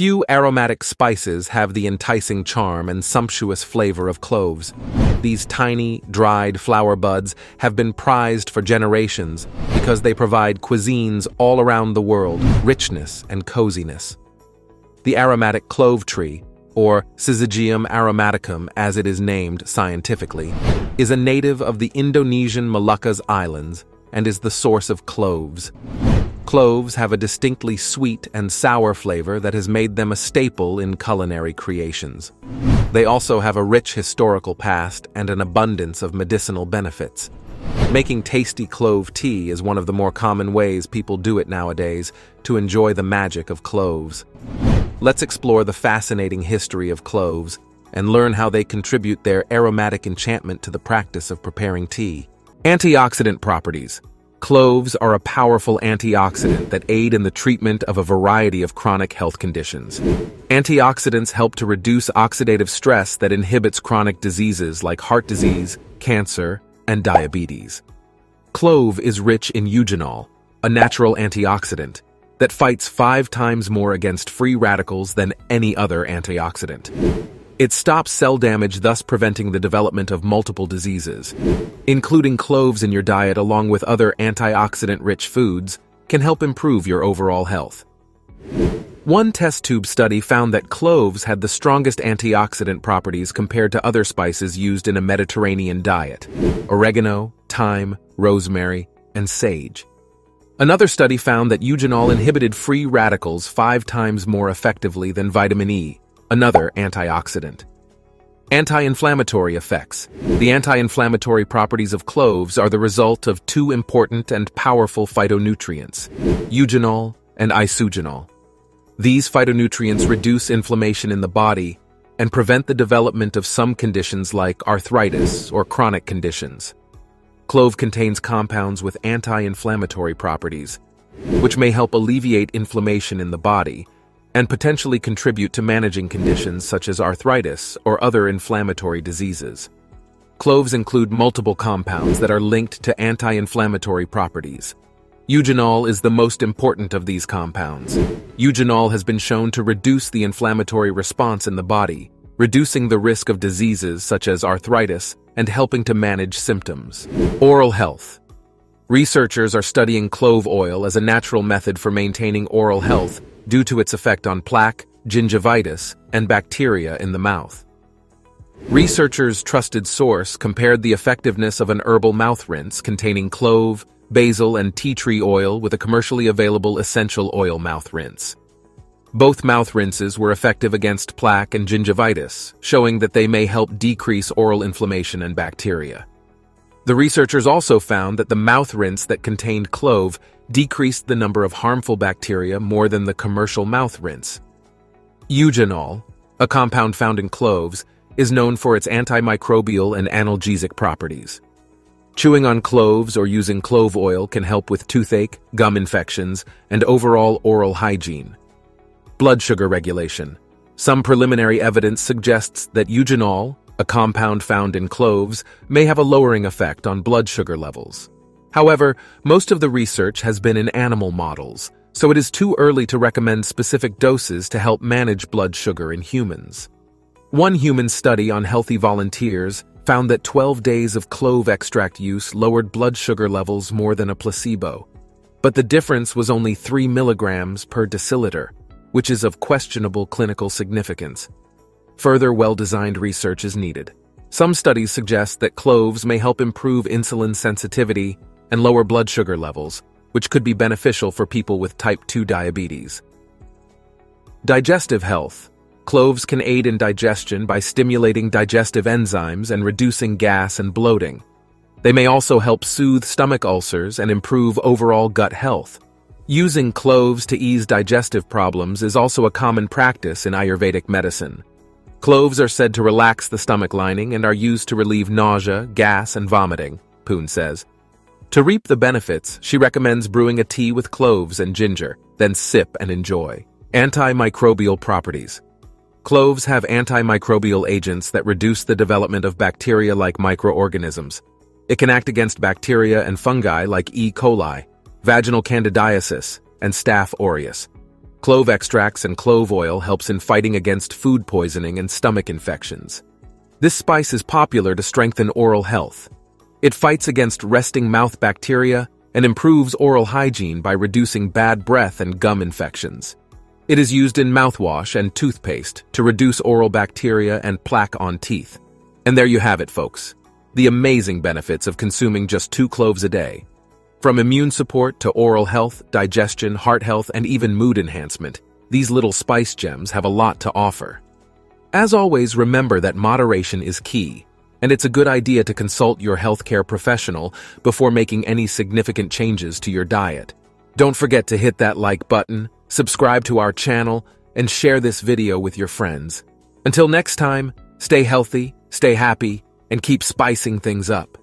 Few aromatic spices have the enticing charm and sumptuous flavor of cloves. These tiny, dried flower buds have been prized for generations because they provide cuisines all around the world richness and coziness. The aromatic clove tree, or Syzygium aromaticum as it is named scientifically, is a native of the Indonesian Moluccas Islands and is the source of cloves. Cloves have a distinctly sweet and sour flavor that has made them a staple in culinary creations. They also have a rich historical past and an abundance of medicinal benefits. Making tasty clove tea is one of the more common ways people do it nowadays to enjoy the magic of cloves. Let's explore the fascinating history of cloves and learn how they contribute their aromatic enchantment to the practice of preparing tea. Antioxidant properties. Cloves are a powerful antioxidant that aid in the treatment of a variety of chronic health conditions. Antioxidants help to reduce oxidative stress that inhibits chronic diseases like heart disease, cancer, and diabetes. Clove is rich in eugenol, a natural antioxidant, that fights 5 times more against free radicals than any other antioxidant. It stops cell damage, thus preventing the development of multiple diseases. Including cloves in your diet along with other antioxidant-rich foods can help improve your overall health. One test tube study found that cloves had the strongest antioxidant properties compared to other spices used in a Mediterranean diet: oregano, thyme, rosemary, and sage. Another study found that eugenol inhibited free radicals 5 times more effectively than vitamin E, another antioxidant. Anti-inflammatory effects. The anti-inflammatory properties of cloves are the result of 2 important and powerful phytonutrients, eugenol and isoeugenol. These phytonutrients reduce inflammation in the body and prevent the development of some conditions like arthritis or chronic conditions. Clove contains compounds with anti-inflammatory properties, which may help alleviate inflammation in the body and potentially contribute to managing conditions such as arthritis or other inflammatory diseases. Cloves include multiple compounds that are linked to anti-inflammatory properties. Eugenol is the most important of these compounds. Eugenol has been shown to reduce the inflammatory response in the body, reducing the risk of diseases such as arthritis and helping to manage symptoms. Oral health. Researchers are studying clove oil as a natural method for maintaining oral health due to its effect on plaque, gingivitis, and bacteria in the mouth. Researchers' trusted source compared the effectiveness of an herbal mouth rinse containing clove, basil, and tea tree oil with a commercially available essential oil mouth rinse. Both mouth rinses were effective against plaque and gingivitis, showing that they may help decrease oral inflammation and bacteria. The researchers also found that the mouth rinse that contained clove decreased the number of harmful bacteria more than the commercial mouth rinse. Eugenol, a compound found in cloves, is known for its antimicrobial and analgesic properties. Chewing on cloves or using clove oil can help with toothache, gum infections, and overall oral hygiene. Blood sugar regulation. Some preliminary evidence suggests that eugenol, a compound found in cloves, may have a lowering effect on blood sugar levels. However, most of the research has been in animal models, so it is too early to recommend specific doses to help manage blood sugar in humans. One human study on healthy volunteers found that 12 days of clove extract use lowered blood sugar levels more than a placebo, but the difference was only 3 milligrams per deciliter, which is of questionable clinical significance. Further well-designed research is needed. Some studies suggest that cloves may help improve insulin sensitivity and lower blood sugar levels, which could be beneficial for people with type 2 diabetes. Digestive health. Cloves can aid in digestion by stimulating digestive enzymes and reducing gas and bloating. They may also help soothe stomach ulcers and improve overall gut health. Using cloves to ease digestive problems is also a common practice in Ayurvedic medicine. Cloves are said to relax the stomach lining and are used to relieve nausea, gas, and vomiting, Poon says. To reap the benefits, she recommends brewing a tea with cloves and ginger, then sip and enjoy. Antimicrobial properties. Cloves have antimicrobial agents that reduce the development of bacteria like microorganisms. It can act against bacteria and fungi like E. coli, vaginal candidiasis, and Staph aureus. Clove extracts and clove oil helps in fighting against food poisoning and stomach infections. This spice is popular to strengthen oral health. It fights against resting mouth bacteria and improves oral hygiene by reducing bad breath and gum infections. It is used in mouthwash and toothpaste to reduce oral bacteria and plaque on teeth. And there you have it, folks. The amazing benefits of consuming just 2 cloves a day. From immune support to oral health, digestion, heart health, and even mood enhancement, these little spice gems have a lot to offer. As always, remember that moderation is key, and it's a good idea to consult your healthcare professional before making any significant changes to your diet. Don't forget to hit that like button, subscribe to our channel, and share this video with your friends. Until next time, stay healthy, stay happy, and keep spicing things up.